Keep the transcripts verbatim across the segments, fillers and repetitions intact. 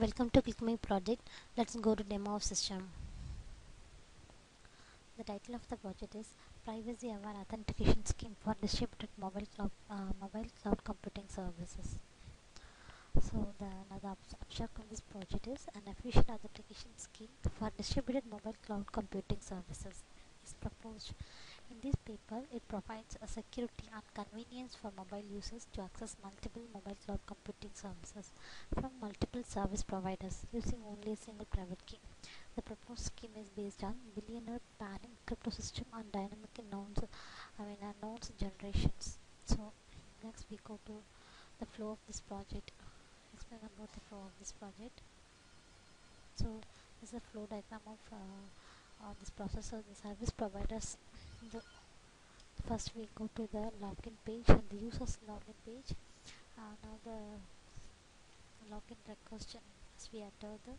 Welcome to ClickMyProject. Let's go to demo of system. The title of the project is Privacy Aware Authentication Scheme for Distributed Mobile Cloud, uh, mobile cloud Computing Services. So the another abstract of this project is an efficient authentication scheme for distributed mobile cloud computing services is proposed. In this paper, it provides a security and convenience for mobile users to access multiple mobile cloud computing services from multiple service providers using only a single private key. The proposed scheme is based on billionaire pairing crypto system and dynamic unknowns, I mean unknowns generations. So next we go to the flow of this project. Explain about the flow of this project. So this is a flow diagram of uh, this process. So the service providers. The first we go to the login page and the user's login page. Uh, now the login request, as we enter the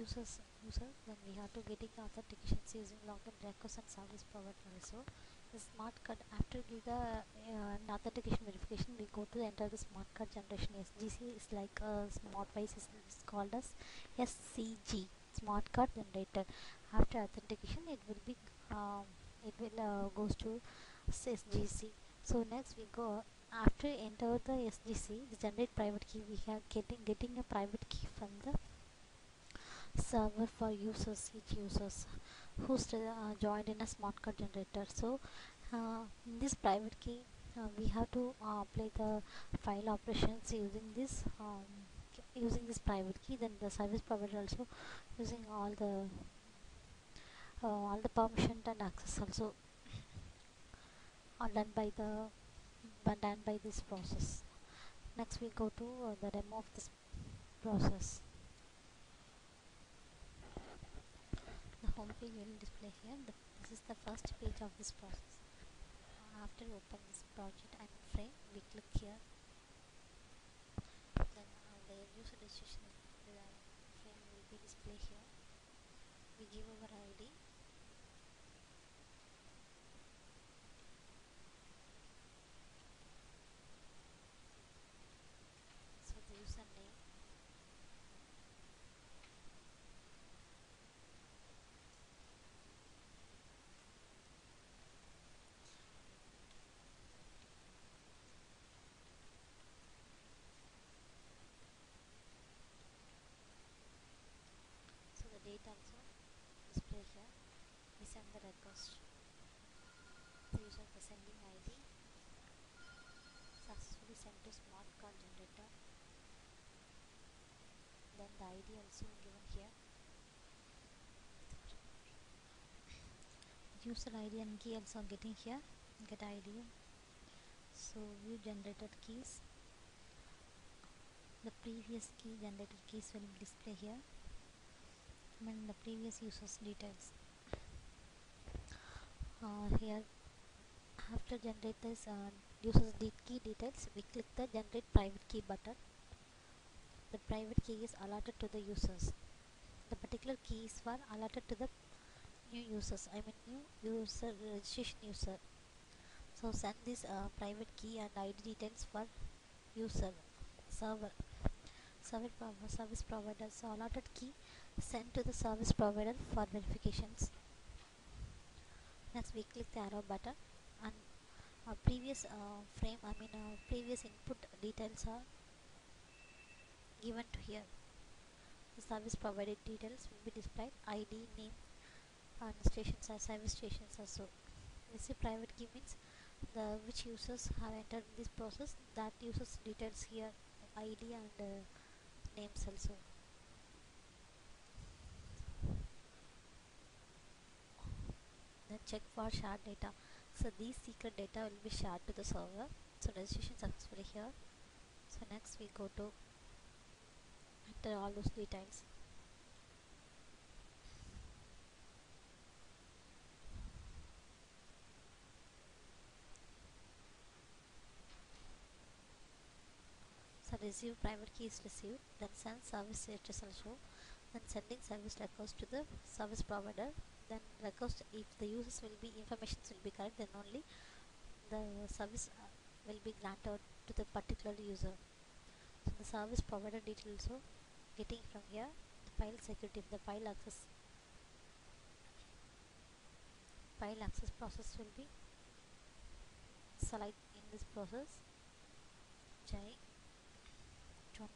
users user, then we have to getting the authentications using login request and service provider also. The smart card, after give the uh, authentication verification, we go to enter the smart card generation. S G C is like a smart device, is called as S C G, smart card generator. After authentication, it will be um, it will uh, goes to S G C. So next we go, after enter the S G C, the generate private key, we have getting getting a private key from the server for users, each users who's uh, joined in a smart card generator. So uh, in this private key, uh, we have to uh, play the file operations using this um, using this private key. Then the service provider also using all the Uh, all the permission and access also are done by the done by this process. Next we go to uh, the demo of this process. The home page will display here. The, this is the first page of this process. After you open this project and frame, we click here. Then uh, the user registration frame will be displayed here. We give our I D. Username, so the date also display here. We send the request. The user is sending I D successfully sent to smart card generator. Then the I D also given here. User I D and key also getting here. Get I D. So we generated keys. The previous key generated keys will display here. And the previous user's details. Uh, here, after generate this uh, user's key details, we click the generate private key button. The private key is allotted to the users. The particular key is for allotted to the new users, I mean new user registration user. So send this uh, private key and I D details for user server. Service, provider, service provider. So allotted key sent to the service provider for verifications. Next we click the arrow button and our previous uh, frame, I mean our previous input details are given to here. The service provided details will be displayed, I D, name, and stations or service stations also. This is private key means the which users have entered this process, that users details here, I D and uh, names also. Then check for shared data. So these secret data will be shared to the server. So registration successfully here. So next we go to enter all those details. So receive private key is received, then send service status also, then sending service request to the service provider, then request if the users will be information will be correct, then only the service uh, will be granted to the particular user. So the service provider details also getting from here the file security. If the file access file access process will be select in this process J twenty.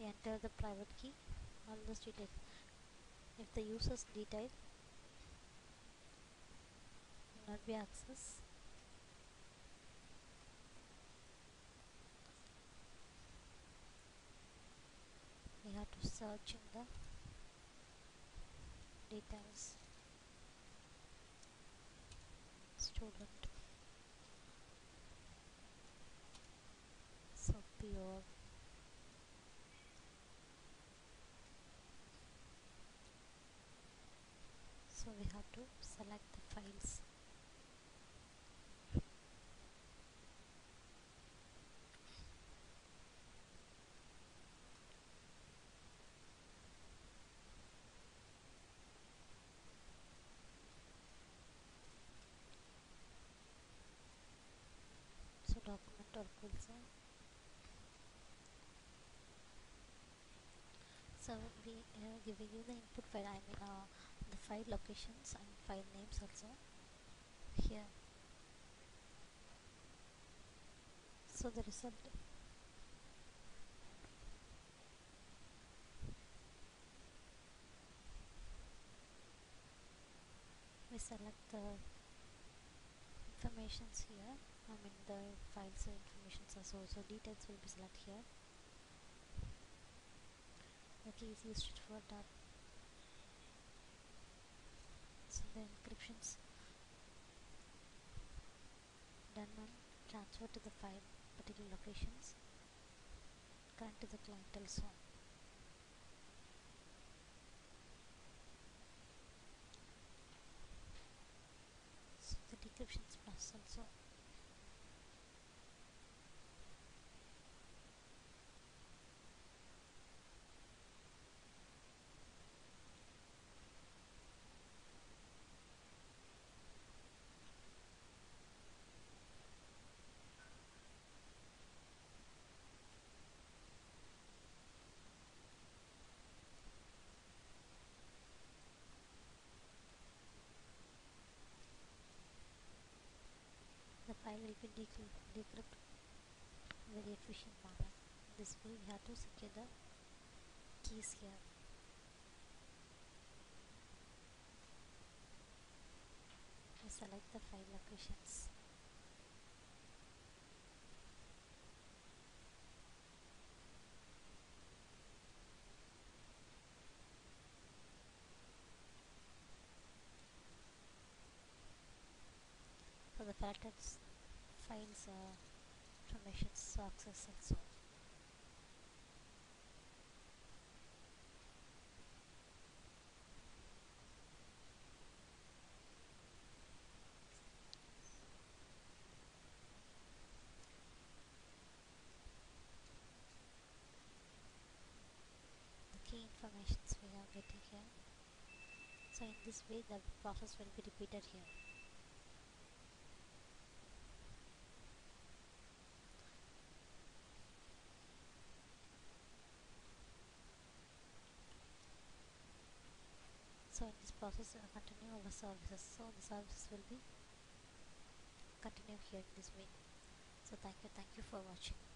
Enter the private key, all those details. If the user's detail will not be accessed, we have to search in the details student. So pure So we have to select the files. So document or cursor. So we are giving you the input file. I mean. Uh, the file locations and file names also here. So the result we select the informations here. I mean the files and informations also, so details will be selected here. Okay, it's used for that. So the encryptions done on transfer to the file particular locations, current to the client also. So the decryptions plus also. The file will be decrypted very efficient manner. This way we have to secure the keys here. We select the file locations. So the selected files uh, information so access also. The key information we are getting here. So in this way the process will be repeated here. So in this process we will continue our services. So the services will be continue here in this way. So thank you, thank you for watching.